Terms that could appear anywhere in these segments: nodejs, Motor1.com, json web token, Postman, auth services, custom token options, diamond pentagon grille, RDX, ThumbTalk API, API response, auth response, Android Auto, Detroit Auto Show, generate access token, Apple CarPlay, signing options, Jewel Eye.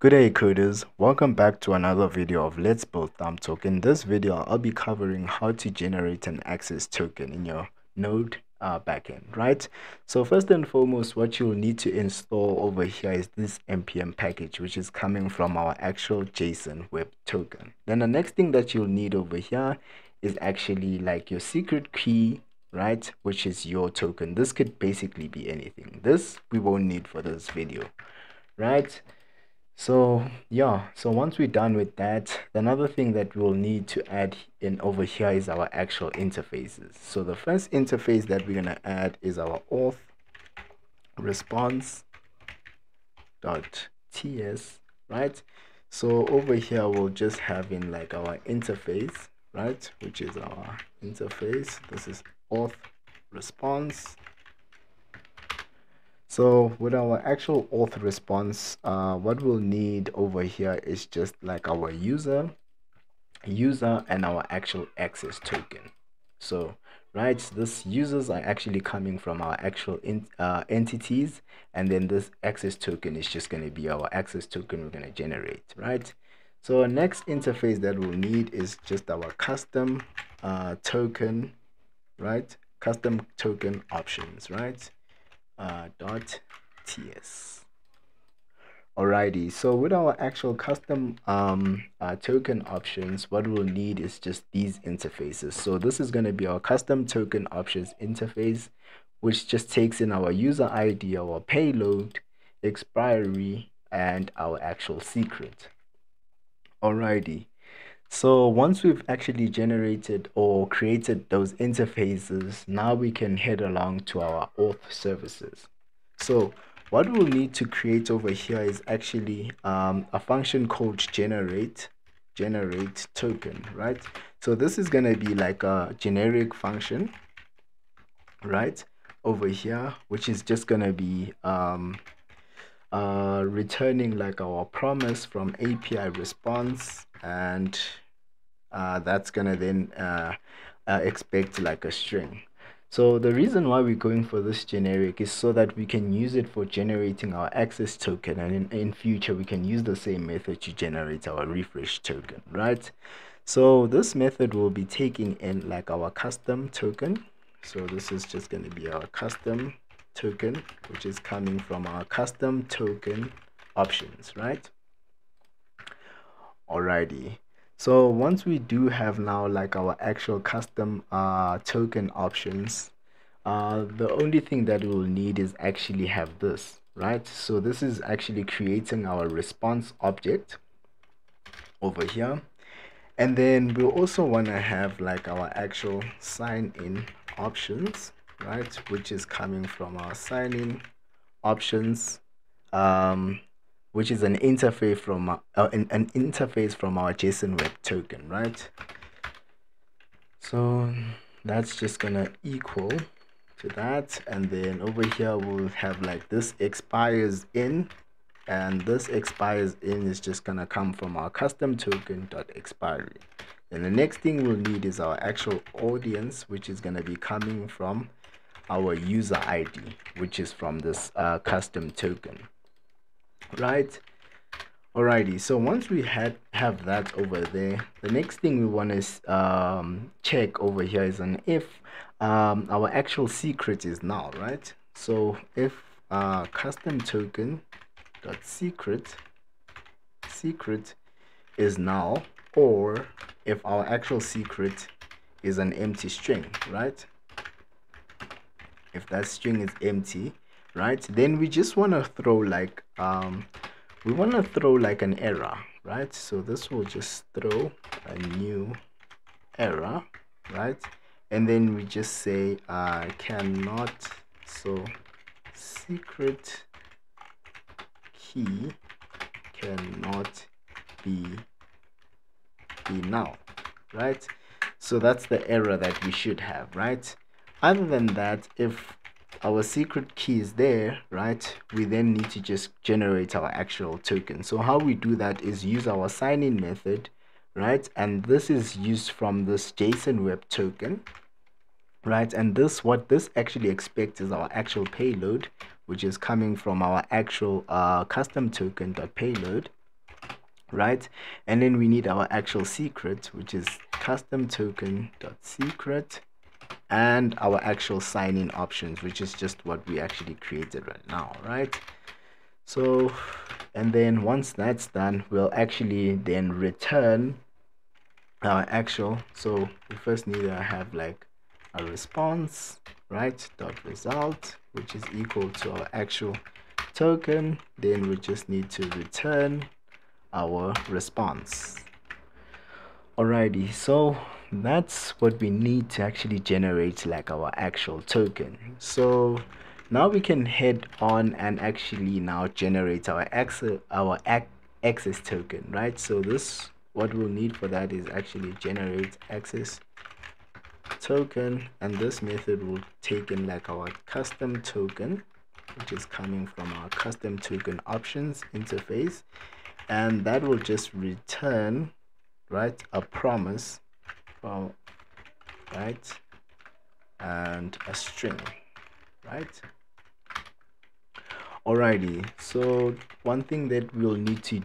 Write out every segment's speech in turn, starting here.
Good day coders, welcome back to another video of Let's Build ThumbTalk. In this video, I'll be covering how to generate an access token in your Node backend, right? So first and foremost, what you'll need to install over here is this npm package, which is coming from our actual JSON web token. Then the next thing that you'll need over here is actually like your secret key, right? Which is your token. This could basically be anything. This we won't need for this video, right? So yeah, so once we're done with that, another thing that we'll need to add in over here is our actual interfaces. So the first interface that we're gonna add is our auth response.ts, right? So over here we'll just have in like our interface, right? Which is our interface. This is auth response. So with our actual auth response, what we'll need over here is just like our user and our actual access token. So right, this users are actually coming from our actual entities, and then this access token is just going to be our access token we're going to generate, right? So our next interface that we'll need is just our custom token, right? Custom token options, right? .ts. Alrighty, so with our actual custom token options, what we'll need is just these interfaces. So this is going to be our custom token options interface, which just takes in our user ID, our payload, expiry, and our actual secret. Alrighty, so once we've actually generated or created those interfaces, now we can head along to our auth services. So what we'll need to create over here is actually a function called generate token, right? So this is going to be like a generic function, right, over here, which is just going to be returning like our promise from API response, and that's gonna then expect like a string. So the reason why we're going for this generic is so that we can use it for generating our access token, and in future we can use the same method to generate our refresh token, right? So this method will be taking in like our custom token. So this is just going to be our custom token, which is coming from our custom token options, right? Alrighty, so once we do have now like our actual custom token options, the only thing that we'll need is actually have this, right? So this is actually creating our response object over here, and then we'll also want to have like our actual sign-in options, right, which is coming from our sign-in options, which is an interface from an interface from our JSON web token, right? So that's just gonna equal to that, and then over here we'll have like this expires in, and this expires in is just gonna come from our custom token dot expiry. Then the next thing we'll need is our actual audience, which is gonna be coming from our user ID, which is from this custom token, right? Alrighty, so once we have that over there, the next thing we want to check over here is an if our actual secret is null, right? So if custom token dot secret is null, or if our actual secret is an empty string, right? If that string is empty, right, then we just want to throw like an error, right? So this will just throw a new error, right? And then we just say cannot, so secret key cannot be null, right? So that's the error that we should have, right? Other than that, if our secret key is there, right, we then need to just generate our actual token. So how we do that is use our sign-in method, right? And this is used from this JSON web token, right? And this, what this actually expects is our actual payload, which is coming from our actual custom token dot payload, right? And then we need our actual secret, which is custom token.secret, and our actual signing options, which is just what we actually created right now, right? So, and then once that's done, we'll actually then return our actual. So we first need to have like a response, right, dot result, which is equal to our actual token. Then we just need to return our response. Alrighty, so that's what we need to actually generate like our actual token. So now we can head on and actually now generate our access token, right? So this, what we'll need for that is actually generate access token, and this method will take in like our custom token, which is coming from our custom token options interface, and that will just return, right, a promise, well, right, and a string, right? Alrighty, so one thing that we'll need to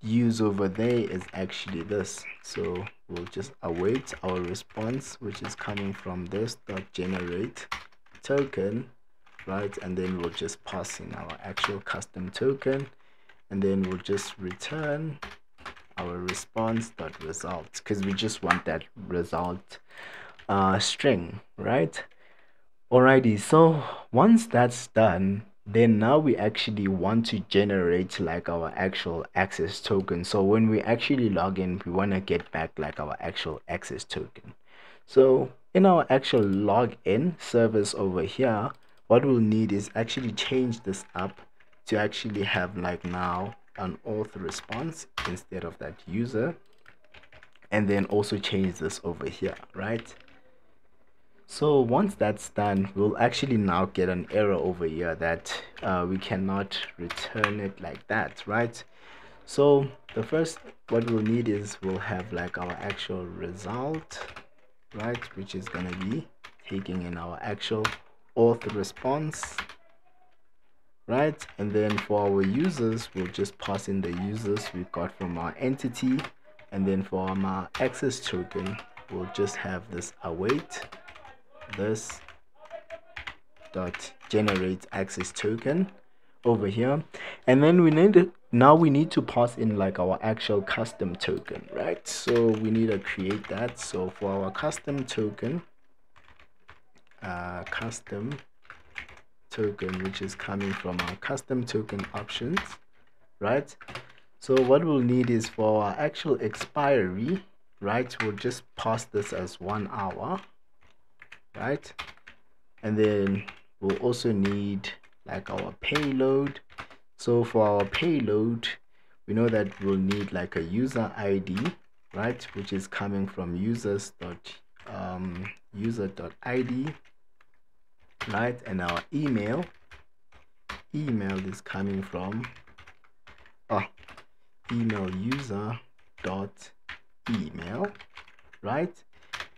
use over there is actually this. So we'll just await our response, which is coming from this dot generate token, right? And then we'll just pass in our actual custom token, and then we'll just return our response dot result, because we just want that result string, right? Alrighty, so once that's done, then now we actually want to generate like our actual access token. So when we actually log in, we want to get back like our actual access token. So in our actual login service over here, what we'll need is actually change this up to actually have like now an auth response instead of that user, and then also change this over here, right? So once that's done, we'll actually now get an error over here that we cannot return it like that, right? So the first, what we'll need is we'll have like our actual result, right, which is going to be taking in our actual auth response, right? And then for our users, we'll just pass in the users we got from our entity, and then for our access token, we'll just have this await this dot generate access token over here, and then we need to, now we need to pass in like our actual custom token, right? So we need to create that. So for our custom token, which is coming from our custom token options, right? So what we'll need is for our actual expiry, right, we'll just pass this as 1 hour, right? And then we'll also need like our payload. So for our payload, we know that we'll need like a user ID, right, which is coming from users dot user.id, right? And our email is coming from email user.email, right?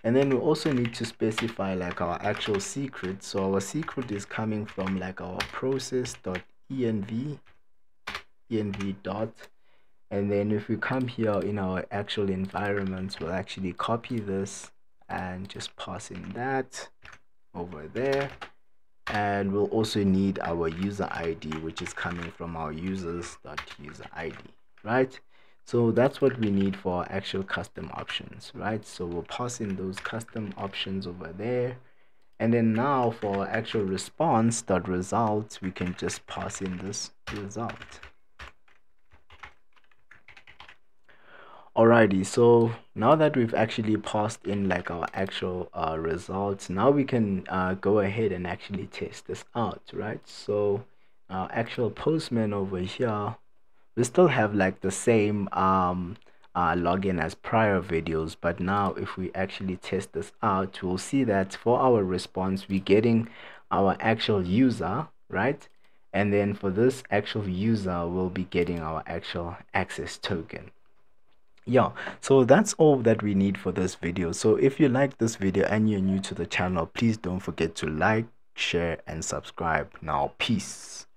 And then we also need to specify like our actual secret. So our secret is coming from like our process.env, env. And then if we come here in our actual environment, we'll actually copy this and just pass in that over there. And we'll also need our user ID, which is coming from our users.user ID, right? So that's what we need for our actual custom options, right? So we'll pass in those custom options over there. And then now for our actual response.result, we can just pass in this result. Alrighty, so now that we've actually passed in like our actual results, now we can go ahead and actually test this out, right? So our actual Postman over here, we still have like the same login as prior videos, but now if we actually test this out, we'll see that for our response, we're getting our actual user, right? And then for this actual user, we'll be getting our actual access token. Yeah, so that's all that we need for this video. So if you like this video and you're new to the channel, please don't forget to like, share, and subscribe. Now, peace.